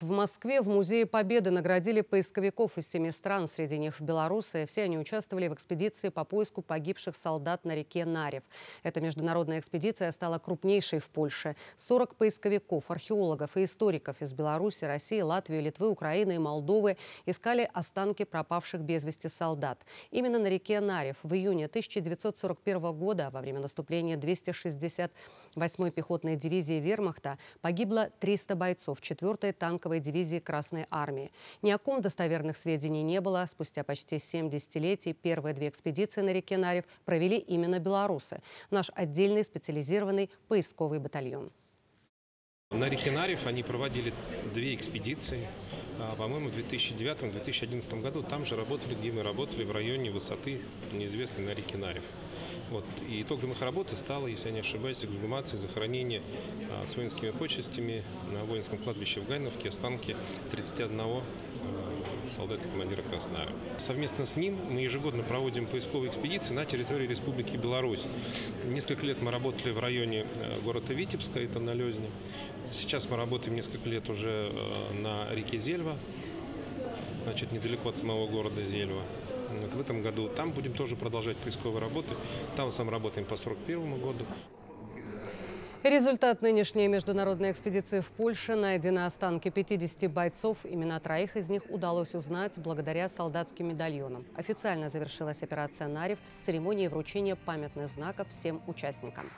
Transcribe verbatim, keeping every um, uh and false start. В Москве в Музее Победы наградили поисковиков из семи стран, среди них белорусы. Все они участвовали в экспедиции по поиску погибших солдат на реке Нарев. Эта международная экспедиция стала крупнейшей в Польше. сорок поисковиков, археологов и историков из Беларуси, России, Латвии, Литвы, Украины и Молдовы искали останки пропавших без вести солдат. Именно на реке Нарев в июне тысяча девятьсот сорок первого года, во время наступления двести шестьдесят восьмой пехотной дивизии вермахта, погибло триста бойцов четвёртой танковой дивизии Красной армии. Ни о ком достоверных сведений не было. Спустя почти семь десятилетий первые две экспедиции на реке Нарев провели именно белорусы. Наш отдельный специализированный поисковый батальон. На реке Нарев они проводили две экспедиции. По-моему, в две тысячи девятом — две тысячи одиннадцатом году там же работали, где мы работали, в районе высоты неизвестной на реке Нарев. Вот. И итогом их работы стало, если я не ошибаюсь, эксгумация, захоронение а, с воинскими почестями на воинском кладбище в Гайновке останки тридцати одного а, солдата и командира Красной армии. Совместно с ним мы ежегодно проводим поисковые экспедиции на территории Республики Беларусь. Несколько лет мы работали в районе города Витебска, это на Лезне. Сейчас мы работаем несколько лет уже на реке Зельва, значит, недалеко от самого города Зельва. Вот в этом году там будем тоже продолжать поисковые работы. Там сам работаем по сорок первому году. Результат нынешней международной экспедиции в Польше: найдены останки пятидесяти бойцов. Имена троих из них удалось узнать благодаря солдатским медальонам. Официально завершилась операция «Нарев», церемония вручения памятных знаков всем участникам.